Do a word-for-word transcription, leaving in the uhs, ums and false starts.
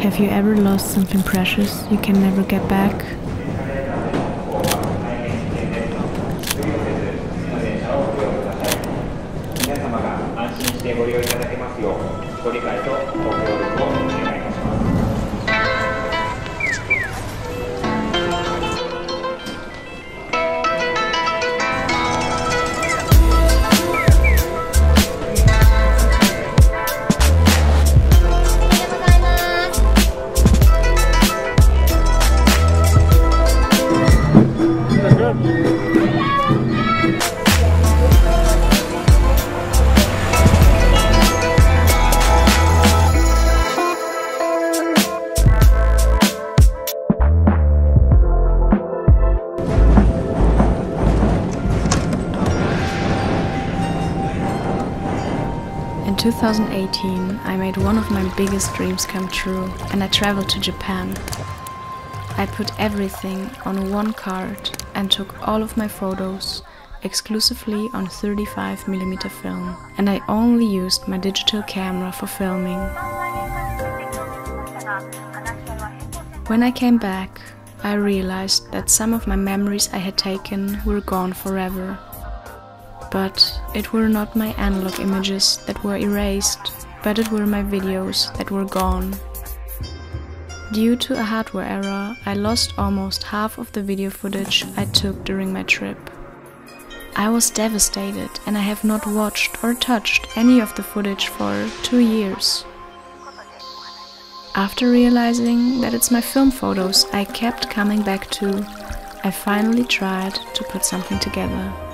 Have you ever lost something precious you can never get back? In two thousand eighteen, I made one of my biggest dreams come true and I traveled to Japan. I put everything on one card and took all of my photos exclusively on thirty-five millimeter film, and I only used my digital camera for filming. When I came back, I realized that some of my memories I had taken were gone forever. But it were not my analog images that were erased, but it were my videos that were gone. Due to a hardware error, I lost almost half of the video footage I took during my trip. I was devastated and I have not watched or touched any of the footage for two years. After realizing that it's my film photos I kept coming back to, I finally tried to put something together.